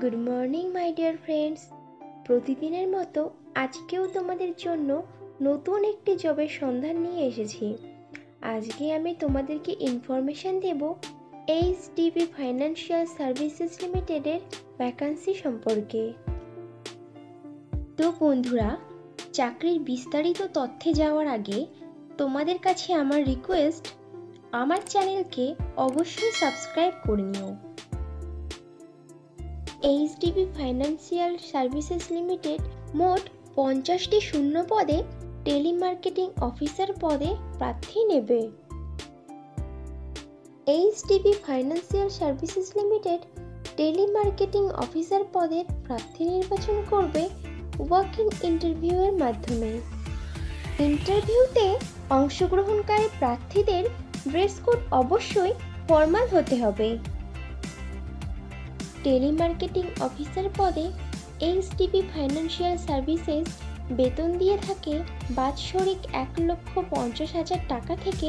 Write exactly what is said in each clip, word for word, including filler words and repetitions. Good morning my dear friends प्रतिदिनेर मतो आजकेও তোমাদের জন্য নতুন একটি জবের সন্ধান নিয়ে এসেছি। আজকে আমি তোমাদেরকে ইনফরমেশন দেব এইচডিবি ফাইন্যান্সিয়াল সার্ভিসেস লিমিটেডের ভ্যাকান্সি সম্পর্কে। তো বন্ধুরা, চাকরির বিস্তারিত তথ্যে যাওয়ার আগে তোমাদের কাছে আমার রিকোয়েস্ট, আমার চ্যানেলকে অবশ্যই সাবস্ক্রাইব করে নিও। এইচডিবি ফাইন্যান্সিয়াল সার্ভিসেস লিমিটেড মোট পঞ্চাশটি শূন্য পদে টেলি মার্কেটিং অফিসার পদে প্রার্থী নেবে। HDB financial services limited telemarketing officer পদের প্রার্থী নির্বাচন করবে ওয়াক ইন ইন্টারভিউয়ের মাধ্যমে। ইন্টারভিউতে অংশগ্রহণকারী প্রার্থীদের ড্রেস কোড অবশ্যই ফর্মাল হতে হবে। টেলি মার্কেটিং অফিসার পদে এইচডিবি ফাইন্যান্সিয়াল সার্ভিসেস বেতন দিয়ে থাকে বাৎসরিক এক লক্ষ পঞ্চাশ হাজার টাকা থেকে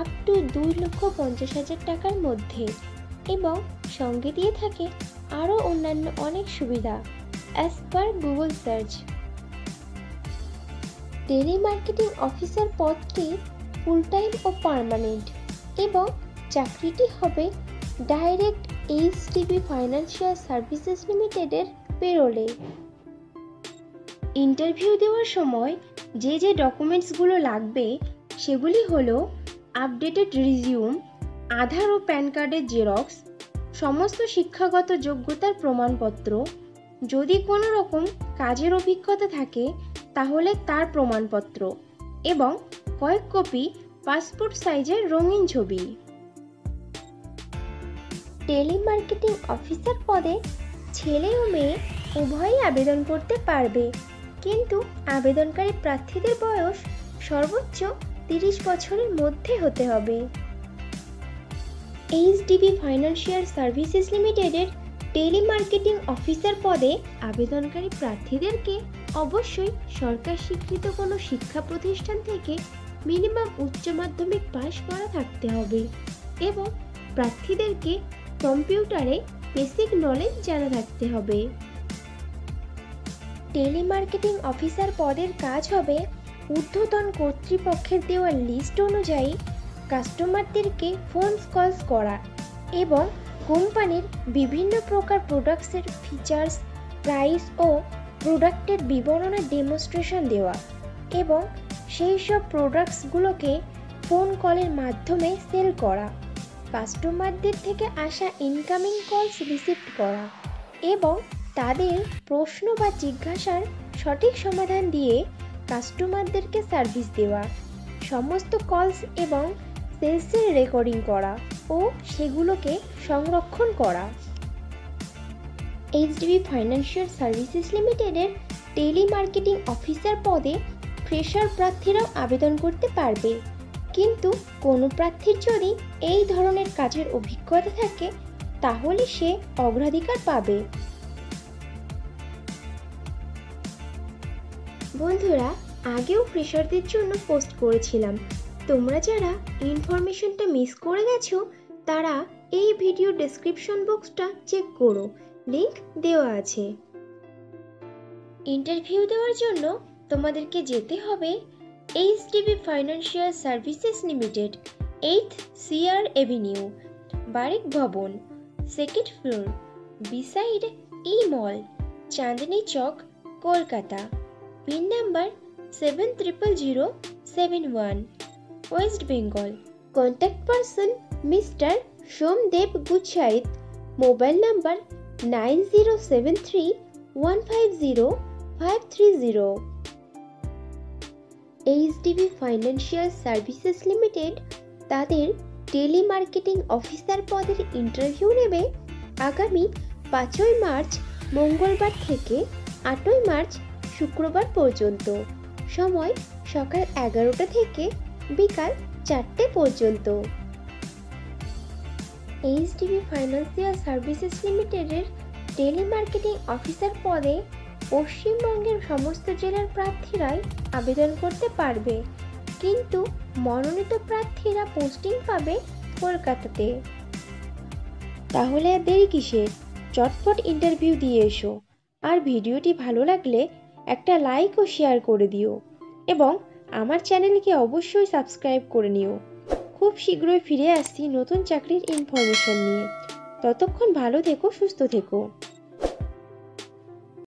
আপ টু দুই লক্ষ পঞ্চাশ হাজার টাকার মধ্যে, এবং সঙ্গে দিয়ে থাকে আরও অন্যান্য অনেক সুবিধা as per Google search. Telemarketing officer পদটি ফুল টাইম ও পার্মানেন্ট, এবং চাকরিটি হবে ডাইরেক্ট এইচডিবি ফাইন্যান্সিয়াল সার্ভিসেস লিমিটেডের পেরোলে। ইন্টারভিউ দেওয়ার সময় যে যে ডকুমেন্টসগুলো লাগবে সেগুলি হলো আপডেটেড রিজিউম, আধার ও প্যান কার্ডের জেরক্স, সমস্ত শিক্ষাগত যোগ্যতার প্রমাণপত্র, যদি কোনো রকম কাজের অভিজ্ঞতা থাকে তাহলে তার প্রমাণপত্র, এবং কয়েক কপি পাসপোর্ট সাইজের রঙিন ছবি। টেলি মার্কেটিং অফিসার পদে ছেলে ও মেয়ে উভয়ই আবেদন করতে পারবে, কিন্তু আবেদনকারী প্রার্থীদের বয়স সর্বোচ্চ তিরিশ বছরের মধ্যে হতে হবে। এইচডিবি ফাইন্যান্সিয়াল সার্ভিসেস লিমিটেডের টেলি মার্কেটিং অফিসার পদে আবেদনকারী প্রার্থীদেরকে অবশ্যই সরকার স্বীকৃত কোনো শিক্ষা প্রতিষ্ঠান থেকে মিনিমাম উচ্চ মাধ্যমিক পাস করা থাকতে হবে, এবং প্রার্থীদেরকে কম্পিউটারে বেসিক নলেজ জানা থাকতে হবে। টেলি মার্কেটিং অফিসার পদের কাজ হবে ঊর্ধ্বতন কর্তৃপক্ষের দেওয়া লিস্ট অনুযায়ী কাস্টমারদেরকে ফোন কলস করা, এবং কোম্পানির বিভিন্ন প্রকার প্রোডাক্টসের ফিচার্স, প্রাইস ও প্রোডাক্টের বিবরণের ডেমনস্ট্রেশন দেওয়া, এবং সেই সব প্রোডাক্টসগুলোকে ফোন কলের মাধ্যমে সেল করা, কাস্টমারদের থেকে আসা ইনকামিং কলস রিসিভ করা, এবং তাদের প্রশ্ন বা জিজ্ঞাসার সঠিক সমাধান দিয়ে কাস্টমারদেরকে সার্ভিস দেওয়া, সমস্ত কলস এবং সেলসের রেকর্ডিং করা ও সেগুলোকে সংরক্ষণ করা। এইচডিবি ফাইন্যান্সিয়াল সার্ভিসেস লিমিটেডের টেলি মার্কেটিং অফিসার পদে ফ্রেশার প্রার্থীরাও আবেদন করতে পারবে, কিন্তু কোনো প্রার্থীর যদি এই ধরনের কাজের অভিজ্ঞতা থাকে তাহলে সে অগ্রাধিকার পাবে। বন্ধুরা, আগেও ফ্রেশারদের জন্য পোস্ট করেছিলাম, তোমরা যারা ইনফরমেশনটা মিস করে গেছো তারা এই ভিডিও ডেসক্রিপশন বক্সটা চেক করো, লিঙ্ক দেওয়া আছে। ইন্টারভিউ দেওয়ার জন্য তোমাদেরকে যেতে হবে HDB financial services limited eight CR avenue, Barik Bhavan, second floor, beside E mall, Chandni Chowk, Kolkata. Pin number seven triple zero seven one, West Bengal. Contact person mister Somdev Guchhait. Mobile number nine zero seven three one five zero five three zero. HDB financial services limited তাদের telemarketing officer পদের interview নেবে আগামী পাঁচই March মঙ্গলবার থেকে আটই March শুক্রবার পর্যন্ত। সময় সকাল এগারোটা থেকে বিকাল চারটে পর্যন্ত। এইচডিবি ফাইন্যান্সিয়াল সার্ভিসেস লিমিটেডের টেলি মার্কেটিং অফিসার পদে পশ্চিমবঙ্গের সমস্ত জেলার প্রার্থীরাই আবেদন করতে পারবে, কিন্তু মনোনীত প্রার্থীরা পোস্টিং পাবে কলকাতাতে। তাহলে দেরি কিসের? চটপট ইন্টারভিউ দিয়ে এসো। আর ভিডিওটি ভালো লাগলে একটা লাইক ও শেয়ার করে দিও এবং আমার চ্যানেলকে অবশ্যই সাবস্ক্রাইব করে নিও। খুব শীঘ্রই ফিরে আসছি নতুন চাকরির ইনফরমেশন নিয়ে। ততক্ষণ ভালো থেকো, সুস্থ থেকো।